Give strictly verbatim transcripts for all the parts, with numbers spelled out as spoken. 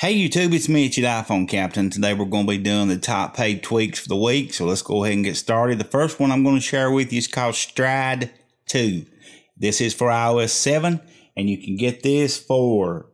Hey YouTube, it's Mitch at iPhonecaptain. Today we're going to be doing the top paid tweaks for the week, so let's go ahead and get started. The first one I'm going to share with you is called Stride two. This is for i O S seven, and you can get this for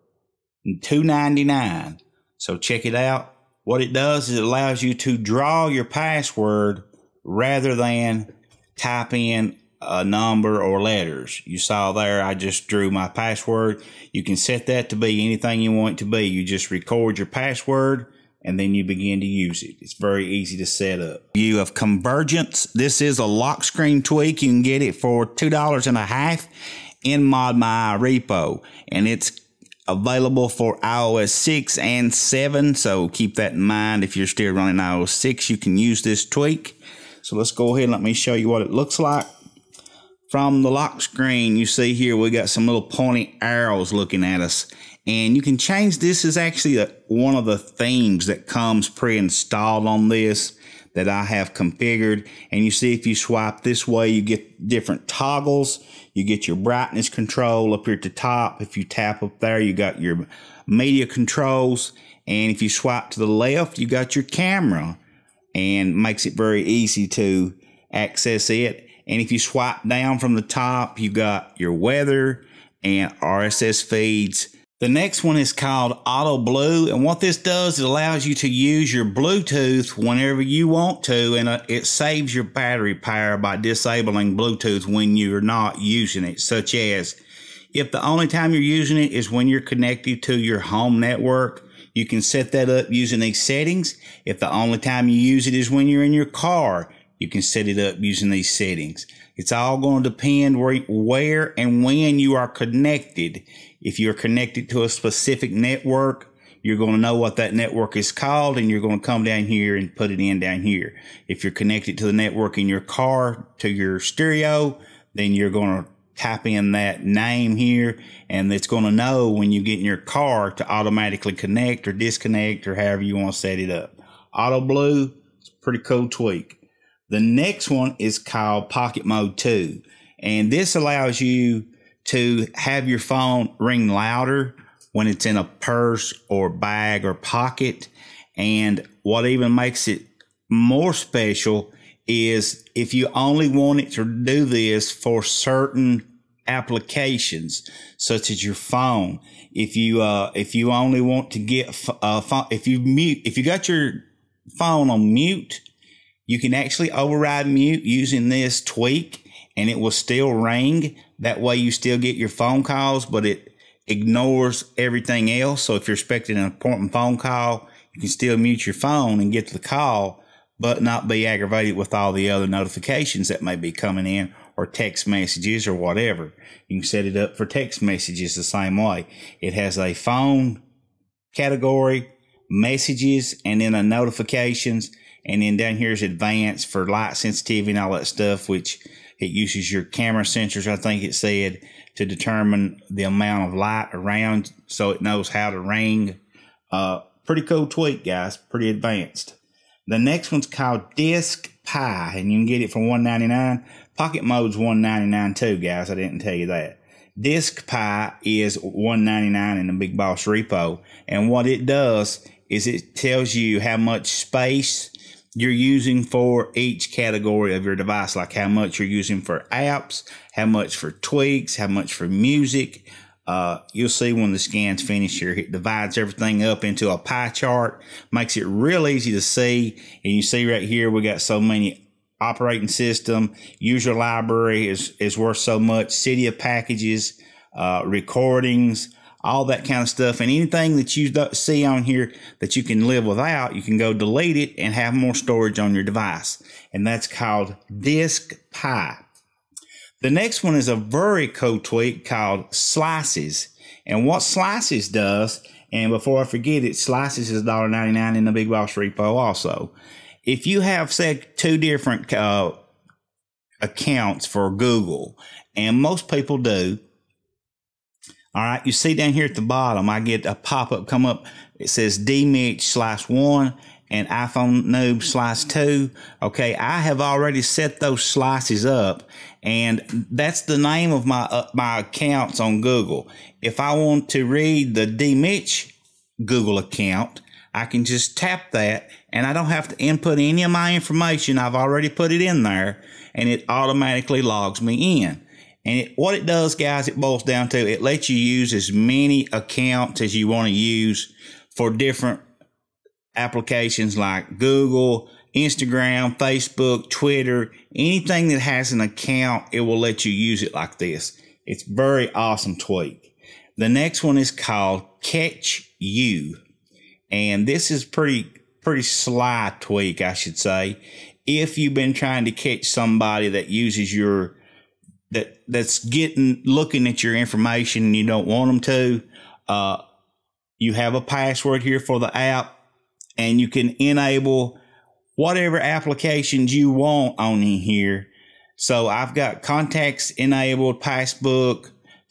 two ninety-nine. So check it out. What it does is it allows you to draw your password rather than type in a number or letters. You saw there, I just drew my password. You can set that to be anything you want it to be. You just record your password and then you begin to use it. It's very easy to set up. You have Convergeance. This is a lock screen tweak. You can get it for two dollars and a half in ModMyi repo, and it's available for i O S six and seven. So keep that in mind. If you're still running i O S six, you can use this tweak. So let's go ahead and let me show you what it looks like. From the lock screen, you see here we got some little pointy arrows looking at us, and you can change. This is actually a, one of the themes that comes pre-installed on this that I have configured, and you see if you swipe this way, you get different toggles. You get your brightness control up here at the top. If you tap up there, you got your media controls, and if you swipe to the left, you got your camera, and makes it very easy to access it. And if you swipe down from the top, you got your weather and R S S feeds. The next one is called Auto Blue. And what this does, it allows you to use your Bluetooth whenever you want to. And it saves your battery power by disabling Bluetooth when you're not using it, such as if the only time you're using it is when you're connected to your home network. You can set that up using these settings. If the only time you use it is when you're in your car, you can set it up using these settings. It's all going to depend where, where and when you are connected. If you're connected to a specific network, you're going to know what that network is called, and you're going to come down here and put it in down here. If you're connected to the network in your car, to your stereo, then you're going to type in that name here, and it's going to know when you get in your car to automatically connect or disconnect, or however you want to set it up. Auto Blue, it's a pretty cool tweak. The next one is called Pocket Mode two, and this allows you to have your phone ring louder when it's in a purse or bag or pocket. And what even makes it more special is if you only want it to do this for certain applications, such as your phone. If you uh, if you only want to get uh, if you mute if you got your phone on mute, you can actually override mute using this tweak, and it will still ring. That way you still get your phone calls, but it ignores everything else. So if you're expecting an important phone call, you can still mute your phone and get to the call, but not be aggravated with all the other notifications that may be coming in, or text messages or whatever. You can set it up for text messages the same way. It has a phone category, messages, and then a notifications. And then down here is advanced for light sensitivity and all that stuff, which it uses your camera sensors, I think it said, to determine the amount of light around, so it knows how to ring. Uh, pretty cool tweak, guys. Pretty advanced. The next one's called Disk Pie, and you can get it for one ninety-nine. Pocket Mode's one ninety-nine too, guys. I didn't tell you that. Disk Pie is one ninety-nine in the Big Boss repo, and what it does is it tells you how much space you're using for each category of your device, like how much you're using for apps, how much for tweaks, how much for music. Uh, you'll see when the scan's finished here, it divides everything up into a pie chart, makes it real easy to see. And you see right here, we got so many: operating system, user library is, is worth so much, city of packages, uh, recordings, all that kind of stuff. And anything that you see on here that you can live without, you can go delete it and have more storage on your device. And that's called Disk Pie. The next one is a very cool tweak called Slices. And what Slices does, and before I forget it, Slices is one ninety-nine in the Big Boss repo also. If you have, say, two different uh, accounts for Google, and most people do, all right, you see down here at the bottom, I get a pop-up come up. It says D Mitch Slice one and iPhone Noob Slice two. Okay, I have already set those slices up, and that's the name of my uh, my accounts on Google. If I want to read the D Mitch Google account. I can just tap that and I don't have to input any of my information. I've already put it in there and it automatically logs me in. And it, what it does, guys, it boils down to, it lets you use as many accounts as you want to use for different applications like Google, Instagram, Facebook, Twitter, anything that has an account, it will let you use it like this. It's very awesome tweak. The next one is called Catch You. And this is pretty, pretty sly tweak, I should say. If you've been trying to catch somebody that uses your, that that's getting, looking at your information and you don't want them to, uh, you have a password here for the app and you can enable whatever applications you want on in here. So I've got contacts enabled, Passbook,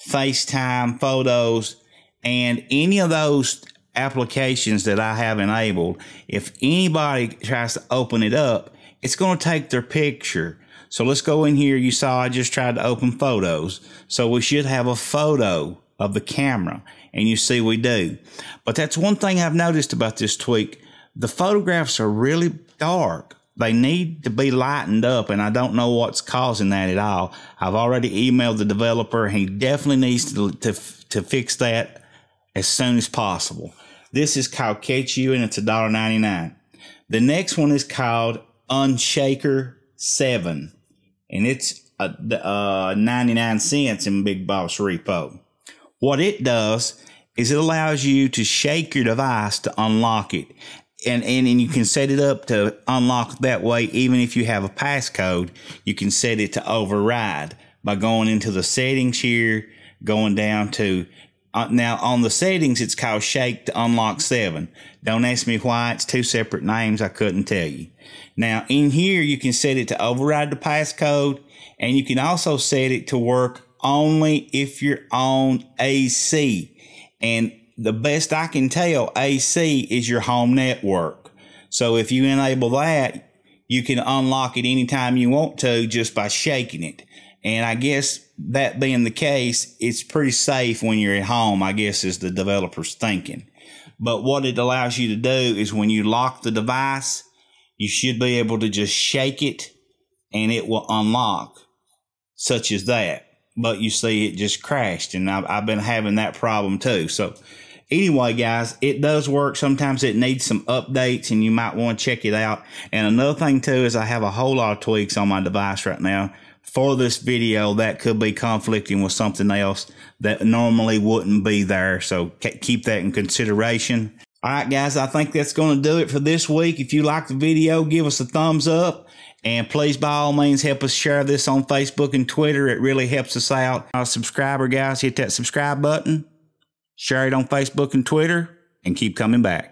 FaceTime, photos, and any of those applications that I have enabled, if anybody tries to open it up, it's going to take their picture. So let's go in here. You saw I just tried to open photos. So we should have a photo of the camera, and you see we do. But that's one thing I've noticed about this tweak. The photographs are really dark. They need to be lightened up, and I don't know what's causing that at all. I've already emailed the developer. He definitely needs to, to, to fix that as soon as possible. This is called Catch You, and it's a dollar ninety-nine. The next one is called Unshaker seven, and it's a, uh, ninety-nine cents in Big Boss repo. What it does is it allows you to shake your device to unlock it. And, and, and you can set it up to unlock that way. Even if you have a passcode, you can set it to override by going into the settings here, going down to, uh, now on the settings, it's called Shake to Unlock seven. Don't ask me why. It's two separate names. I couldn't tell you. Now in here, you can set it to override the passcode, and you can also set it to work only if you're on A C. And the best I can tell, A C is your home network. So if you enable that, you can unlock it anytime you want to just by shaking it. And I guess that being the case, it's pretty safe when you're at home, I guess, is the developer's thinking. But what it allows you to do is when you lock the device, you should be able to just shake it and it will unlock, such as that. But you see it just crashed, and I've, I've been having that problem too. So anyway, guys, it does work. Sometimes it needs some updates and you might want to check it out. And another thing too is I have a whole lot of tweaks on my device right now for this video that could be conflicting with something else that normally wouldn't be there. So keep that in consideration. All right, guys, I think that's going to do it for this week. If you like the video, give us a thumbs up. And please, by all means, help us share this on Facebook and Twitter. It really helps us out. Our subscriber, guys, hit that subscribe button. Share it on Facebook and Twitter. And keep coming back.